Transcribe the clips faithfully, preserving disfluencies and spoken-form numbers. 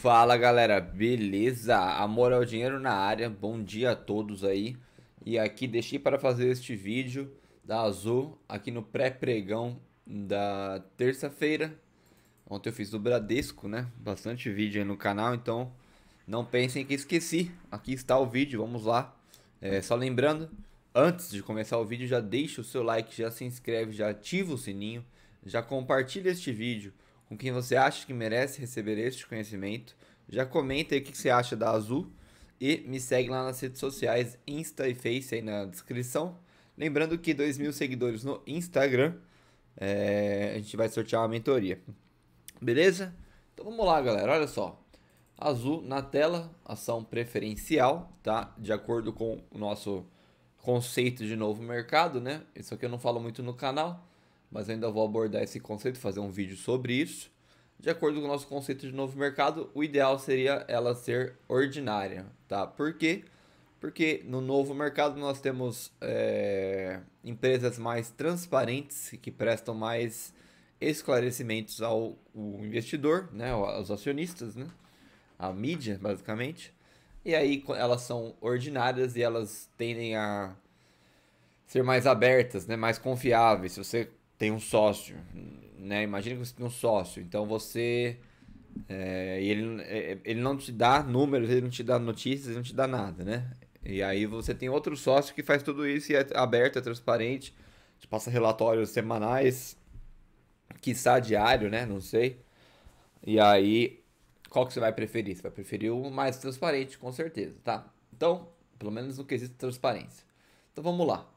Fala galera, beleza? Amor ao Dinheiro na área, bom dia a todos aí. E aqui deixei para fazer este vídeo da Azul, aqui no pré-pregão da terça-feira. Ontem eu fiz do Bradesco, né? Bastante vídeo aí no canal, então não pensem que esqueci. Aqui está o vídeo, vamos lá. É, só lembrando, antes de começar o vídeo, já deixa o seu like, já se inscreve, já ativa o sininho, já compartilha este vídeo com quem você acha que merece receber este conhecimento. Já comenta aí o que você acha da Azul. E me segue lá nas redes sociais, Insta e Face aí na descrição. Lembrando que dois mil seguidores no Instagram, é, a gente vai sortear uma mentoria. Beleza? Então vamos lá, galera. Olha só. Azul na tela, ação preferencial, tá? De acordo com o nosso conceito de novo mercado, né? Isso aqui eu não falo muito no canal, mas ainda vou abordar esse conceito, fazer um vídeo sobre isso. De acordo com o nosso conceito de novo mercado, o ideal seria ela ser ordinária, tá? Por quê? Porque no novo mercado nós temos é, empresas mais transparentes, que prestam mais esclarecimentos ao, ao investidor, né? Aos acionistas, né? A mídia, basicamente. E aí elas são ordinárias e elas tendem a ser mais abertas, né? Mais confiáveis. Se você tem um sócio, né? Imagina que você tem um sócio, então você é, ele, ele não te dá números, ele não te dá notícias, ele não te dá nada, né? E aí você tem outro sócio que faz tudo isso e é aberto, é transparente, te passa relatórios semanais, quiçá diário, né? Não sei. E aí, qual que você vai preferir? Você vai preferir o mais transparente, com certeza, tá? Então, pelo menos no quesito transparência. Então vamos lá.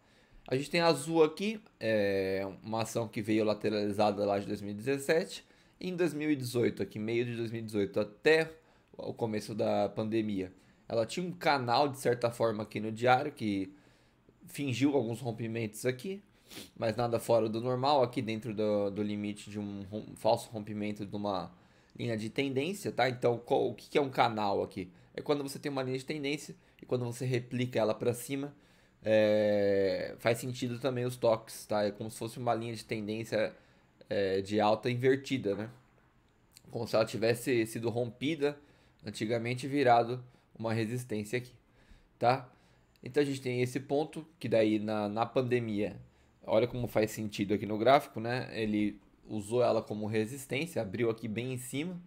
A gente tem a Azul aqui, é uma ação que veio lateralizada lá de dois mil e dezessete. Em dois mil e dezoito, aqui meio de dois mil e dezoito até o começo da pandemia, ela tinha um canal de certa forma aqui no diário que fingiu alguns rompimentos aqui, mas nada fora do normal, aqui dentro do, do limite de um, um falso rompimento de uma linha de tendência, tá? Então qual, o que é um canal aqui? É quando você tem uma linha de tendência e quando você replica ela para cima. É, faz sentido também os toques, tá? É como se fosse uma linha de tendência é, de alta invertida, né? Como se ela tivesse sido rompida antigamente, virado uma resistência aqui, tá? Então a gente tem esse ponto que daí na, na pandemia, olha como faz sentido aqui no gráfico, né? Ele usou ela como resistência, abriu aqui bem em cima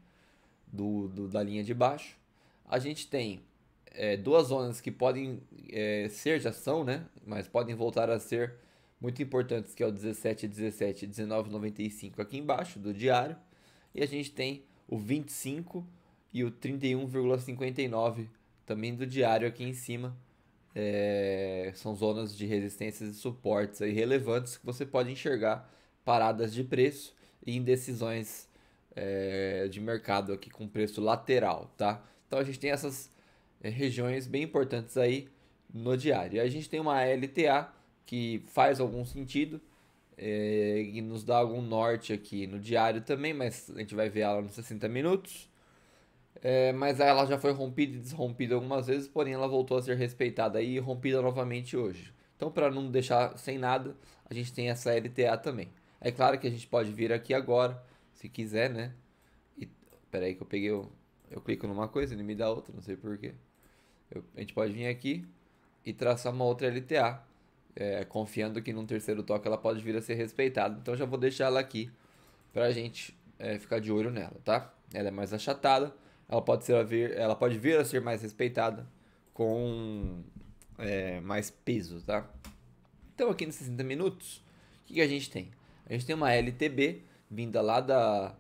do, do, da linha de baixo. A gente tem É, duas zonas que podem é, ser, já são, né? Mas podem voltar a ser muito importantes, que é o dezessete, dezessete, dezenove vírgula noventa e cinco aqui embaixo do diário. E a gente tem o vinte e cinco e o trinta e um vírgula cinquenta e nove também do diário aqui em cima. É, são zonas de resistências e suportes aí relevantes que você pode enxergar paradas de preço e indecisões é, de mercado aqui com preço lateral, tá? Então a gente tem essas É, regiões bem importantes aí no diário. E a gente tem uma L T A que faz algum sentido é, e nos dá algum norte aqui no diário também, mas a gente vai ver ela nos sessenta minutos. É, mas ela já foi rompida e desrompida algumas vezes, porém ela voltou a ser respeitada e rompida novamente hoje. Então, para não deixar sem nada, a gente tem essa L T A também. É claro que a gente pode vir aqui agora, se quiser, né? E, peraí que eu peguei o... Eu clico numa coisa, ele me dá outra, não sei porquê. A gente pode vir aqui e traçar uma outra L T A, é, confiando que num terceiro toque ela pode vir a ser respeitada. Então já vou deixar ela aqui pra gente é, ficar de olho nela, tá? Ela é mais achatada, ela pode, ser a vir, ela pode vir a ser mais respeitada com é, mais peso, tá? Então aqui nos sessenta minutos, o que, que a gente tem? A gente tem uma L T B vinda lá da,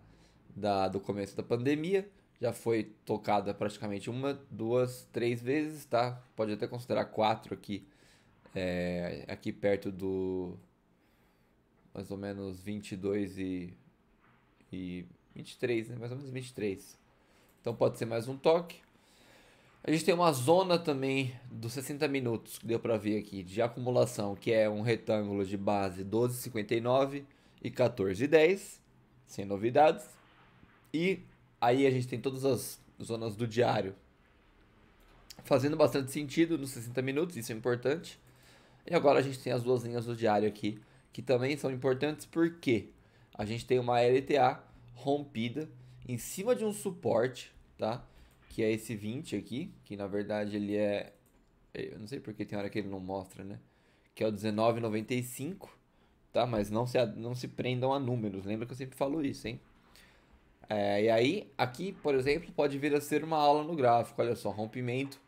da, do começo da pandemia. Já foi tocada praticamente uma, duas, três vezes, tá? Pode até considerar quatro aqui, é, aqui perto do mais ou menos vinte e dois e, e vinte e três, né? Mais ou menos vinte e três. Então pode ser mais um toque. A gente tem uma zona também dos sessenta minutos, que deu pra ver aqui, de acumulação, que é um retângulo de base doze cinquenta e nove e quatorze dez, sem novidades. E aí a gente tem todas as zonas do diário fazendo bastante sentido nos sessenta minutos, isso é importante. E agora a gente tem as duas linhas do diário aqui, que também são importantes porque a gente tem uma L T A rompida em cima de um suporte tá? Que é esse vinte aqui, que na verdade ele é... Eu não sei porque tem hora que ele não mostra, né? Que é o dezenove reais e noventa e cinco centavos, tá? Mas não se, não se prendam a números, lembra que eu sempre falo isso, hein? É, e aí, aqui, por exemplo, pode vir a ser uma aula no gráfico, olha só, rompimento,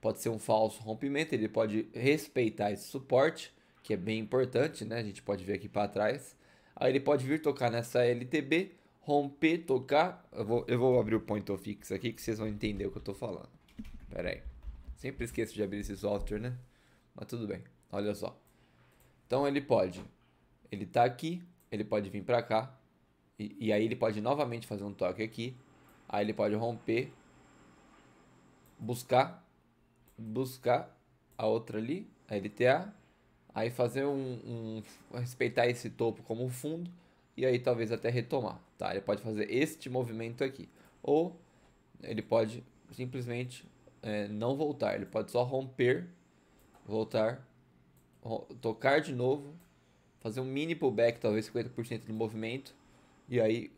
pode ser um falso rompimento, ele pode respeitar esse suporte, que é bem importante, né? A gente pode ver aqui para trás. Aí ele pode vir tocar nessa L T B, romper, tocar. Eu vou, eu vou abrir o Point of Fix aqui que vocês vão entender o que eu tô falando. Pera aí. Sempre esqueço de abrir esse software, né? Mas tudo bem. Olha só. Então ele pode. Ele tá aqui, ele pode vir pra cá. E, e aí ele pode novamente fazer um toque aqui. Aí ele pode romper. Buscar. Buscar a outra ali, a L T A. Aí fazer um, um... respeitar esse topo como fundo. E aí talvez até retomar, tá? Ele pode fazer este movimento aqui. Ou ele pode simplesmente é, não voltar. Ele pode só romper, voltar, ro tocar de novo. Fazer um mini pullback, talvez cinquenta por cento do movimento. E aí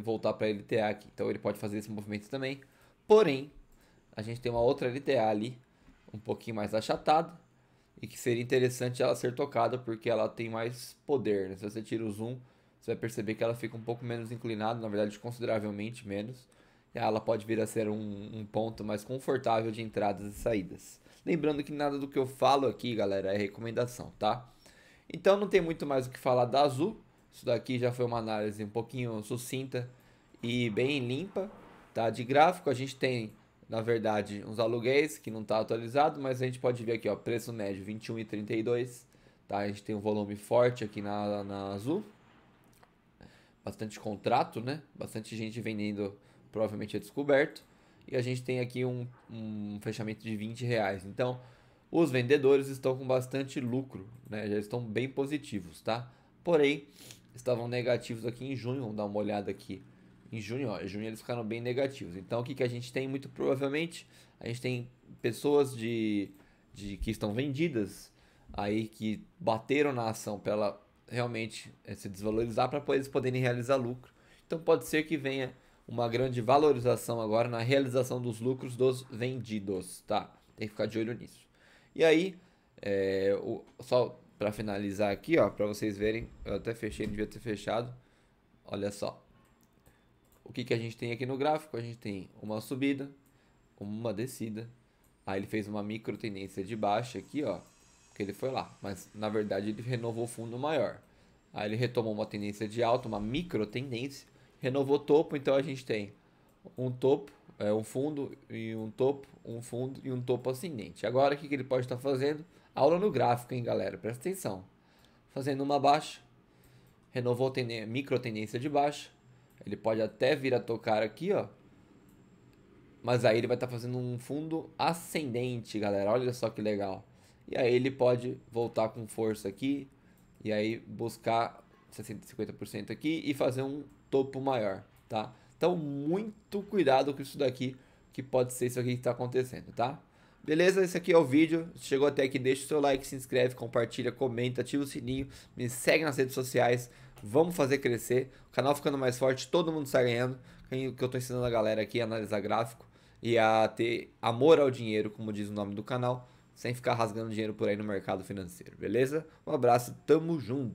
voltar para a L T A aqui. Então ele pode fazer esse movimento também. Porém, a gente tem uma outra L T A ali, um pouquinho mais achatada. E que seria interessante ela ser tocada, porque ela tem mais poder, né? Se você tira o zoom, você vai perceber que ela fica um pouco menos inclinada, na verdade consideravelmente menos. E ela pode vir a ser um, um ponto mais confortável de entradas e saídas. Lembrando que nada do que eu falo aqui, galera, é recomendação, tá? Então não tem muito mais o que falar da Azul. Isso daqui já foi uma análise um pouquinho sucinta e bem limpa, tá? De gráfico a gente tem... Na verdade, uns aluguéis que não está atualizado, mas a gente pode ver aqui, ó, preço médio vinte e um reais e trinta e dois centavos, tá? A gente tem um volume forte aqui na, na Azul. Bastante contrato, né? Bastante gente vendendo, provavelmente é descoberto. E a gente tem aqui um, um fechamento de vinte reais. Então, os vendedores estão com bastante lucro, né? Já estão bem positivos, tá? Porém, estavam negativos aqui em junho. Vamos dar uma olhada aqui. Em junho, ó, em junho eles ficaram bem negativos. Então o que, que a gente tem? Muito provavelmente a gente tem pessoas de, de, que estão vendidas aí, que bateram na ação para ela realmente é, se desvalorizar, para eles poderem realizar lucro. Então pode ser que venha uma grande valorização agora na realização dos lucros dos vendidos, tá? Tem que ficar de olho nisso. E aí, é, o, só para finalizar aqui, ó, para vocês verem, eu até fechei, não devia ter fechado. Olha só. O que, que a gente tem aqui no gráfico? A gente tem uma subida, uma descida. Aí ele fez uma micro tendência de baixa aqui, ó. Porque ele foi lá. Mas, na verdade, ele renovou o fundo maior. Aí ele retomou uma tendência de alta, uma micro tendência. Renovou topo, então a gente tem um topo, é, um fundo e um topo, um fundo e um topo ascendente. Agora, o que, que ele pode estar fazendo? Aula no gráfico, hein, galera? Presta atenção. Fazendo uma baixa. Renovou tendência, micro tendência de baixa. Ele pode até vir a tocar aqui, ó. Mas aí ele vai estar tá fazendo um fundo ascendente, galera. Olha só que legal. E aí ele pode voltar com força aqui. E aí buscar sessenta por cento, cinquenta por cento aqui. E fazer um topo maior, tá? Então, muito cuidado com isso daqui. Que pode ser isso aqui que está acontecendo, tá? Beleza? Esse aqui é o vídeo. Se chegou até aqui, deixa o seu like, se inscreve, compartilha, comenta, ativa o sininho. Me segue nas redes sociais. Vamos fazer crescer. O canal ficando mais forte, todo mundo está ganhando. O que eu estou ensinando a galera aqui é analisar gráfico e a ter amor ao dinheiro, como diz o nome do canal, sem ficar rasgando dinheiro por aí no mercado financeiro, beleza? Um abraço, tamo junto!